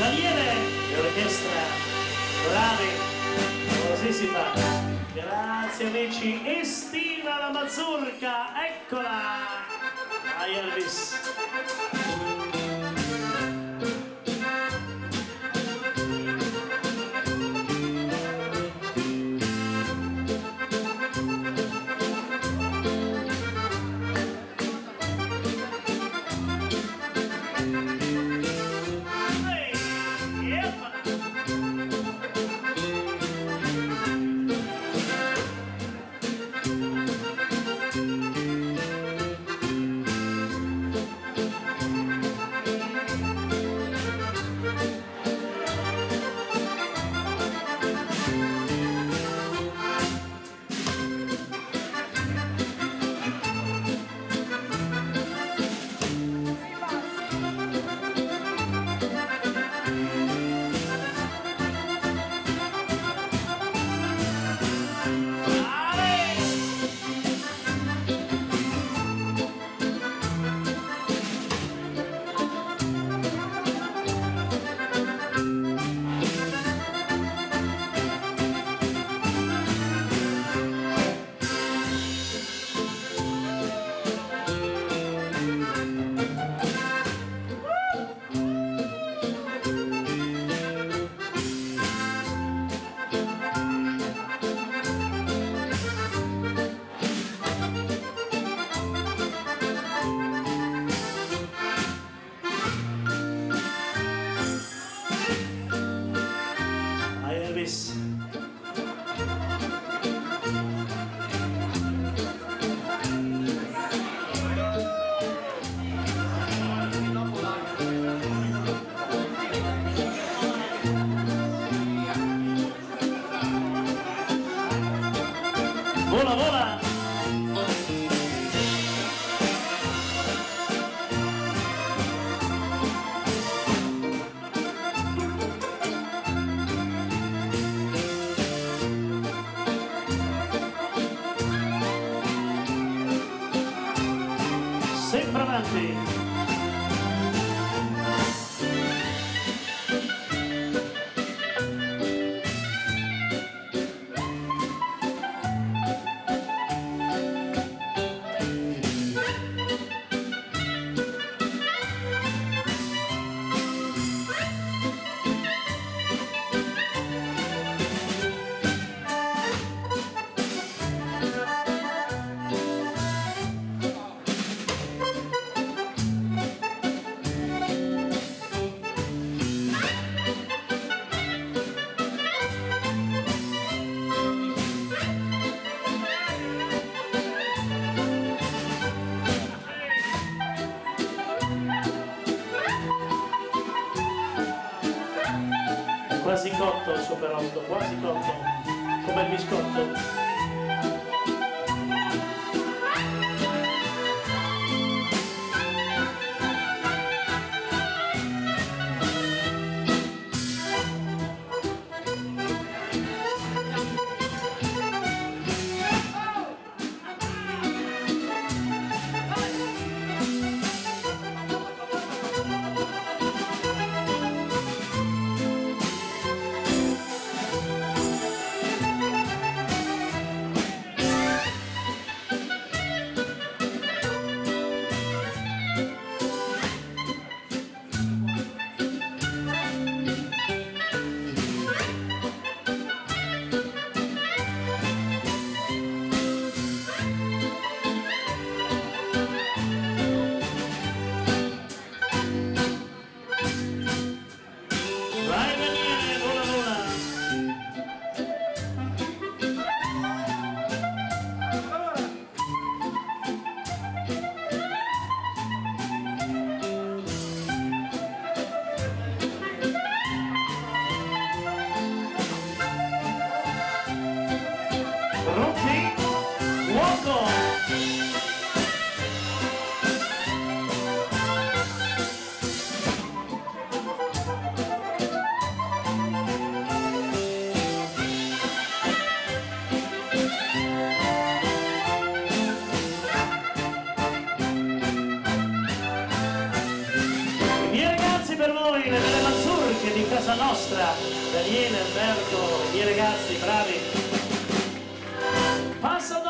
Daniele e orchestra bravi, così si fa. Grazie amici, estiva la mazurka, eccola a Elvis. Quasi cotto il superotto, quasi cotto, come il biscotto. Delle mazurche casa nostra, Daniele Alberto e i ragazzi bravi. Passa